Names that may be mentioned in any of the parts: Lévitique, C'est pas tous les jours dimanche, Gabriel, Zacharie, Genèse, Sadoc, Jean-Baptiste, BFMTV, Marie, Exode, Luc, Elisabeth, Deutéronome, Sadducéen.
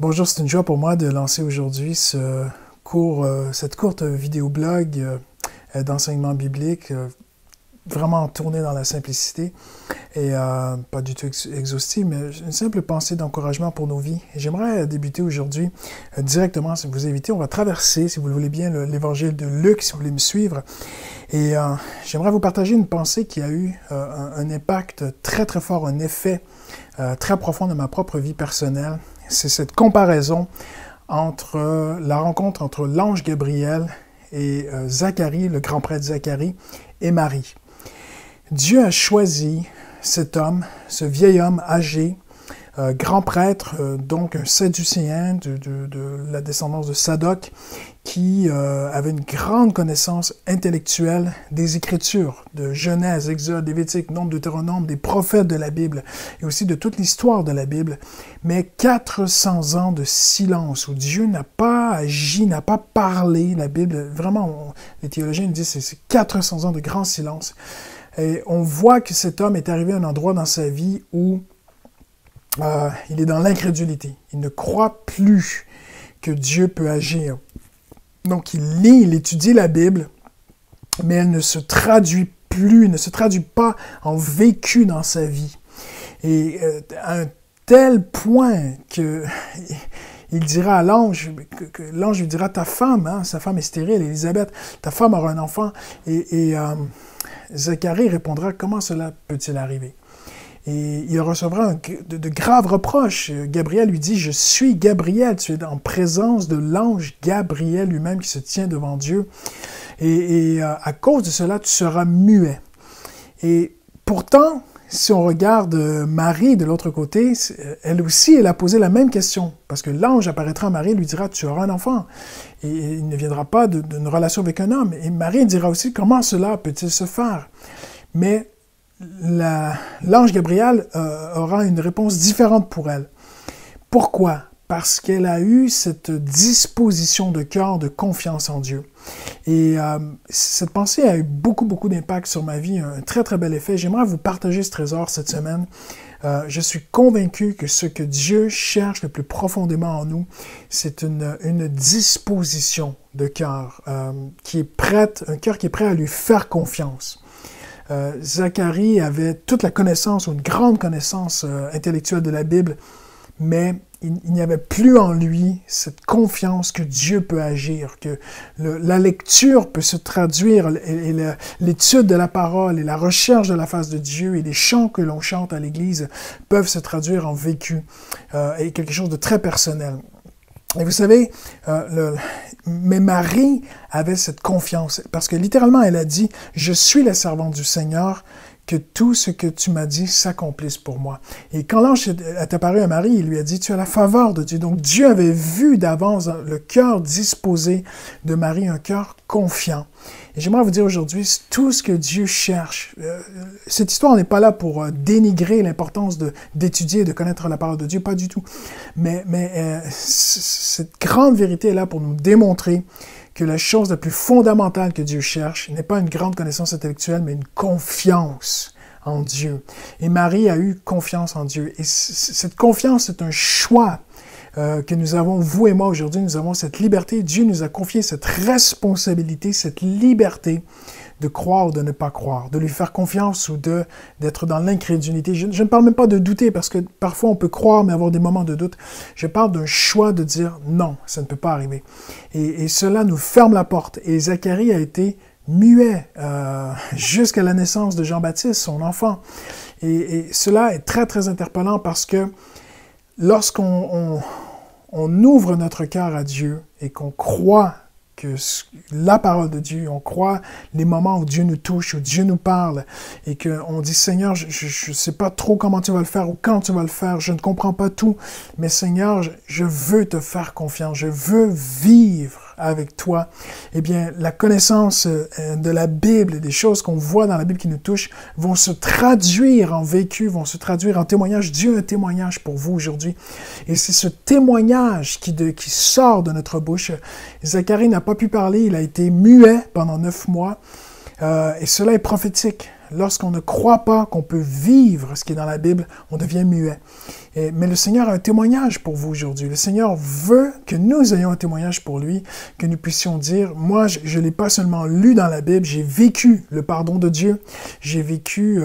Bonjour, c'est une joie pour moi de lancer aujourd'hui cette courte vidéoblog d'enseignement biblique, vraiment tournée dans la simplicité et pas du tout exhaustive, mais une simple pensée d'encouragement pour nos vies. J'aimerais débuter aujourd'hui directement, si vous invitez, on va traverser, si vous le voulez bien, l'évangile de Luc, si vous voulez me suivre. Et j'aimerais vous partager une pensée qui a eu un impact très très fort, un effet très profond de ma propre vie personnelle. C'est cette comparaison entre la rencontre entre l'ange Gabriel et Zacharie, le grand prêtre Zacharie, et Marie. Dieu a choisi cet homme, ce vieil homme âgé, grand prêtre, donc un Sadducéen de la descendance de Sadoc, qui avait une grande connaissance intellectuelle des Écritures, de Genèse, Exode, Lévitique, Nombre, Deutéronome, des prophètes de la Bible, et aussi de toute l'histoire de la Bible. Mais 400 ans de silence où Dieu n'a pas agi, n'a pas parlé. La Bible, vraiment, les théologiens disent que c'est 400 ans de grand silence. Et on voit que cet homme est arrivé à un endroit dans sa vie où il est dans l'incrédulité. Il ne croit plus que Dieu peut agir. Donc, il lit, il étudie la Bible, mais elle ne se traduit plus, ne se traduit pas en vécu dans sa vie. Et à un tel point que il dira à l'ange, l'ange lui dira, ta femme, hein, sa femme est stérile, Elisabeth, ta femme aura un enfant. Et Zacharie répondra, comment cela peut-il arriver? Et il recevra de graves reproches. Gabriel lui dit, « Je suis Gabriel, tu es en présence de l'ange Gabriel lui-même qui se tient devant Dieu. Et à cause de cela, tu seras muet. » Et pourtant, si on regarde Marie de l'autre côté, elle aussi, elle a posé la même question. Parce que l'ange apparaîtra à Marie et lui dira, « Tu auras un enfant. » Et il ne viendra pas d'une relation avec un homme. Et Marie dira aussi, « Comment cela peut-il se faire? » Mais l'ange Gabriel aura une réponse différente pour elle. Pourquoi? Parce qu'elle a eu cette disposition de cœur de confiance en Dieu. Et cette pensée a eu beaucoup, beaucoup d'impact sur ma vie, un très, très bel effet. J'aimerais vous partager ce trésor cette semaine. Je suis convaincu que ce que Dieu cherche le plus profondément en nous, c'est une disposition de cœur qui est prête, un cœur qui est prêt à lui faire confiance. Zacharie avait toute la connaissance, ou une grande connaissance intellectuelle de la Bible, mais il n'y avait plus en lui cette confiance que Dieu peut agir, que la lecture peut se traduire, et l'étude de la parole, et la recherche de la face de Dieu, et les chants que l'on chante à l'Église peuvent se traduire en vécu, et quelque chose de très personnel. Et vous savez, mais Marie avait cette confiance, parce que littéralement, elle a dit « Je suis la servante du Seigneur, que tout ce que tu m'as dit s'accomplisse pour moi. » Et quand l'ange est apparu à Marie, il lui a dit « Tu as la faveur de Dieu. » Donc Dieu avait vu d'avance le cœur disposé de Marie, un cœur confiant. Et j'aimerais vous dire aujourd'hui, tout ce que Dieu cherche, cette histoire n'est pas là pour dénigrer l'importance d'étudier et de connaître la parole de Dieu, pas du tout. Mais cette grande vérité est là pour nous démontrer que la chose la plus fondamentale que Dieu cherche n'est pas une grande connaissance intellectuelle, mais une confiance en Dieu. Et Marie a eu confiance en Dieu. Et cette confiance, c'est un choix que nous avons, vous et moi aujourd'hui, nous avons cette liberté. Dieu nous a confié cette responsabilité, cette liberté de croire ou de ne pas croire, de lui faire confiance ou d'être dans l'incrédulité. Je ne parle même pas de douter, parce que parfois on peut croire, mais avoir des moments de doute. Je parle d'un choix de dire non, ça ne peut pas arriver. Et cela nous ferme la porte. Et Zacharie a été muet jusqu'à la naissance de Jean-Baptiste, son enfant. Et cela est très, très interpellant parce que lorsqu'on ouvre notre cœur à Dieu et qu'on croit que la parole de Dieu, on croit les moments où Dieu nous touche, où Dieu nous parle, et qu'on dit « Seigneur, je ne sais pas trop comment tu vas le faire ou quand tu vas le faire, je ne comprends pas tout, mais Seigneur, je veux te faire confiance, je veux vivre avec toi », eh bien, la connaissance de la Bible, des choses qu'on voit dans la Bible qui nous touchent, vont se traduire en vécu, vont se traduire en témoignage. Dieu a un témoignage pour vous aujourd'hui. Et c'est ce témoignage qui sort de notre bouche. Zacharie n'a pas pu parler, il a été muet pendant 9 mois. Et cela est prophétique. Lorsqu'on ne croit pas qu'on peut vivre ce qui est dans la Bible, on devient muet. Mais le Seigneur a un témoignage pour vous aujourd'hui. Le Seigneur veut que nous ayons un témoignage pour lui, que nous puissions dire, moi, je ne l'ai pas seulement lu dans la Bible, j'ai vécu le pardon de Dieu, j'ai vécu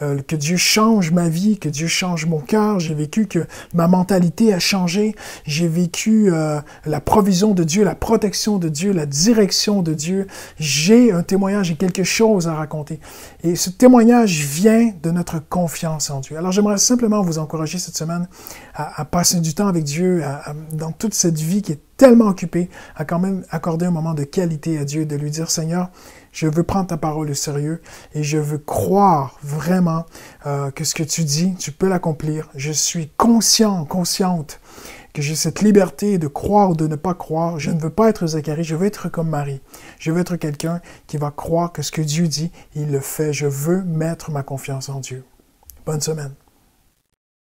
que Dieu change ma vie, que Dieu change mon cœur, j'ai vécu que ma mentalité a changé, j'ai vécu la provision de Dieu, la protection de Dieu, la direction de Dieu. J'ai un témoignage, j'ai quelque chose à raconter. Et ce témoignage vient de notre confiance en Dieu. Alors j'aimerais simplement vous encourager cette semaine à passer du temps avec Dieu, dans toute cette vie qui est tellement occupée, à quand même accorder un moment de qualité à Dieu, de lui dire « Seigneur, je veux prendre ta parole au sérieux et je veux croire vraiment que ce que tu dis, tu peux l'accomplir. Je suis conscient, consciente que j'ai cette liberté de croire ou de ne pas croire. Je ne veux pas être Zacharie, je veux être comme Marie. Je veux être quelqu'un qui va croire que ce que Dieu dit, il le fait. Je veux mettre ma confiance en Dieu. » Bonne semaine.